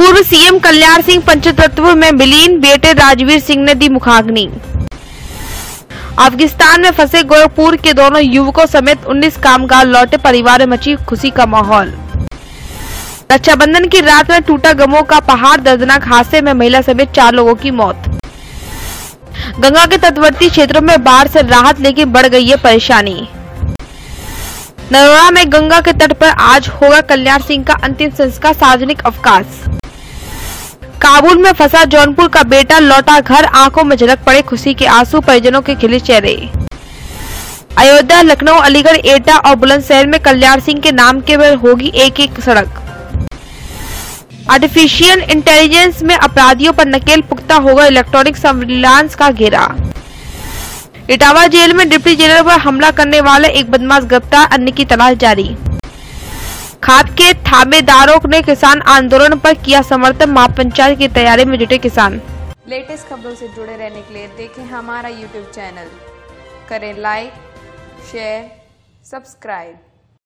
पूर्व सीएम कल्याण सिंह पंचतत्व में विलीन, बेटे राजवीर सिंह ने दी मुखाग्नि। अफगानिस्तान में फंसे गोरखपुर के दोनों युवकों समेत 19 कामगार लौटे, परिवार में मची खुशी का माहौल। रक्षाबंधन की रात में टूटा गमों का पहाड़, दर्दनाक हादसे में महिला समेत 4 लोगों की मौत। गंगा के तटवर्ती क्षेत्रों में बाढ़ से राहत, लेकिन बढ़ गई है परेशानी। नरौरा में गंगा के तट पर आज होगा कल्याण सिंह का अंतिम संस्कार, सार्वजनिक अवकाश। काबुल में फंसा जौनपुर का बेटा लौटा घर, आंखों में झलक पड़े खुशी के आंसू, परिजनों के खिले चेहरे। अयोध्या, लखनऊ, अलीगढ़, एटा और बुलंदशहर में कल्याण सिंह के नाम के पर होगी एक एक सड़क। आर्टिफिशियल इंटेलिजेंस में अपराधियों पर नकेल, पुख्ता होगा इलेक्ट्रॉनिक सर्विलांस का घेरा। इटावा जेल में डिप्टी जेलर पर हमला करने वाले एक बदमाश गिरफ्तार, अन्य की तलाश जारी। खाद के थामेदारों ने किसान आंदोलन पर किया समर्थन, महापंचायत की तैयारी में जुटे किसान। लेटेस्ट खबरों से जुड़े रहने के लिए देखें हमारा YouTube चैनल, करें लाइक, शेयर, सब्सक्राइब।